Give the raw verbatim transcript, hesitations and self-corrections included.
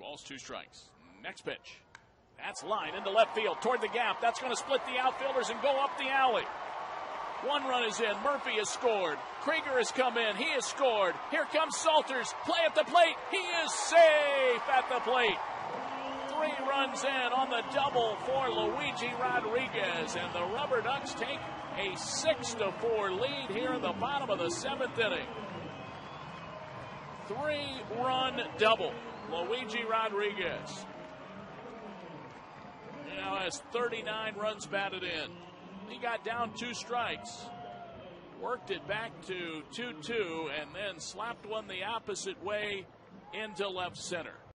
balls, two strikes. Next pitch. That's lined into left field toward the gap. That's going to split the outfielders and go up the alley. One run is in. Murphy has scored. Krieger has come in. He has scored. Here comes Salters. Play at the plate. He is safe at the plate. Three runs in on the double for Luigi Rodriguez. And the Rubber Ducks take a six to four lead here in the bottom of the seventh inning. Three-run double. Luigi Rodriguez. He now has thirty-nine runs batted in. He got down two strikes, worked it back to two two, and then slapped one the opposite way into left center.